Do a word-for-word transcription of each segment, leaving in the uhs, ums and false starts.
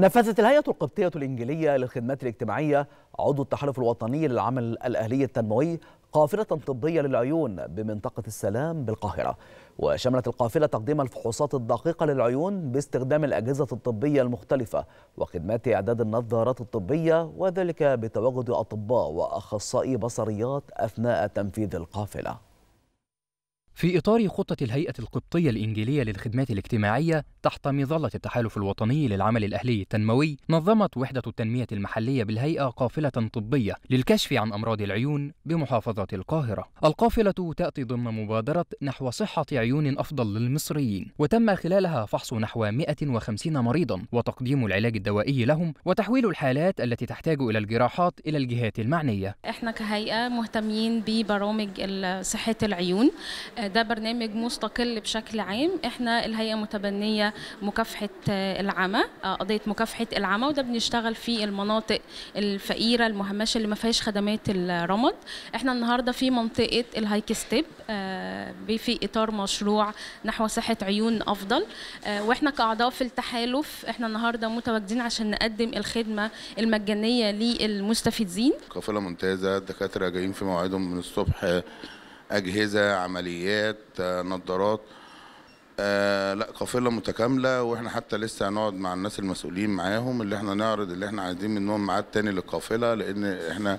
نفذت الهيئة القبطية الإنجيلية للخدمات الاجتماعية عضو التحالف الوطني للعمل الأهلي التنموي قافلة طبية للعيون بمنطقة السلام بالقاهرة، وشملت القافلة تقديم الفحوصات الدقيقة للعيون باستخدام الأجهزة الطبية المختلفة وخدمات إعداد النظارات الطبية، وذلك بتواجد أطباء وأخصائي بصريات أثناء تنفيذ القافلة. في إطار خطة الهيئة القبطية الإنجيلية للخدمات الاجتماعية تحت مظلة التحالف الوطني للعمل الأهلي التنموي، نظمت وحدة التنمية المحلية بالهيئة قافلة طبية للكشف عن أمراض العيون بمحافظة القاهرة. القافلة تأتي ضمن مبادرة نحو صحة عيون أفضل للمصريين، وتم خلالها فحص نحو مئة وخمسين مريضاً وتقديم العلاج الدوائي لهم وتحويل الحالات التي تحتاج إلى الجراحات إلى الجهات المعنية. إحنا كهيئة مهتمين ببرامج صحة العيون، ده برنامج مستقل بشكل عام. احنا الهيئة متبنية مكافحة العمى، قضية مكافحة العمى، وده بنشتغل في المناطق الفقيرة المهمشة اللي ما فيهاش خدمات الرمد. احنا النهاردة في منطقة الهايك ستيب في إطار مشروع نحو صحة عيون أفضل، واحنا كأعضاء في التحالف احنا النهاردة متواجدين عشان نقدم الخدمة المجانية للمستفيدين. قافلة ممتازة، الدكاترة جايين في موعدهم من الصبح، أجهزة، عمليات، نظارات، آه لا قافلة متكاملة، واحنا حتى لسه هنقعد مع الناس المسؤولين معاهم اللي احنا نعرض اللي احنا عايزين منهم ميعاد تاني للقافلة، لأن احنا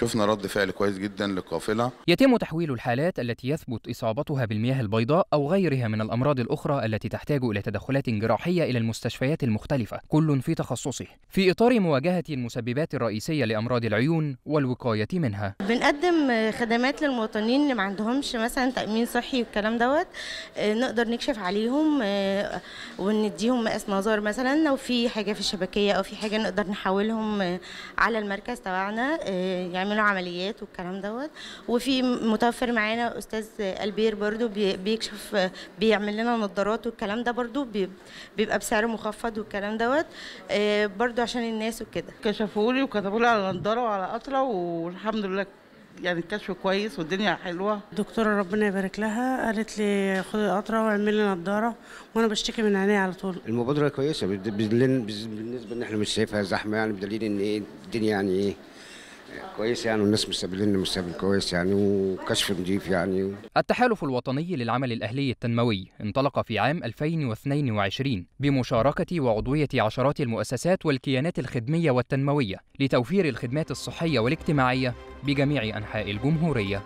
شفنا رد فعل كويس جدا للقافلة. يتم تحويل الحالات التي يثبت إصابتها بالمياه البيضاء أو غيرها من الأمراض الأخرى التي تحتاج إلى تدخلات جراحية إلى المستشفيات المختلفة، كل في تخصصه، في إطار مواجهة المسببات الرئيسية لأمراض العيون والوقاية منها. بنقدم خدمات للمواطنين اللي ما عندهمش مثلا تأمين صحي والكلام دوت، نقدر نكشف عليهم ونديهم مقاس نظر مثلا، لو في حاجة في الشبكية أو في حاجة نقدر نحولهم على المركز تبعنا يعني يعملوا عمليات والكلام دوت. وفي متوفر معانا استاذ ألبير برضو بيكشف، بيعمل لنا نظارات والكلام ده، برضو بيبقى بسعر مخفض والكلام دوت برضو عشان الناس وكده. كشفوا لي وكتبوا لي على نظاره وعلى قطره، والحمد لله يعني الكشف كويس والدنيا حلوه. الدكتوره ربنا يبارك لها قالت لي خدي القطره واعملي لي نظاره، وانا بشتكي من عينيا على طول. المبادره كويسه بالنسبه ان احنا مش شايفها زحمه، يعني بدليل ان ايه الدنيا يعني ايه كويس يعني، والناس مستقبلين مستقبل كويس يعني، وكشف نضيف يعني. التحالف الوطني للعمل الأهلي التنموي انطلق في عام ألفين واثنين وعشرين بمشاركة وعضوية عشرات المؤسسات والكيانات الخدمية والتنموية لتوفير الخدمات الصحية والاجتماعية بجميع أنحاء الجمهورية.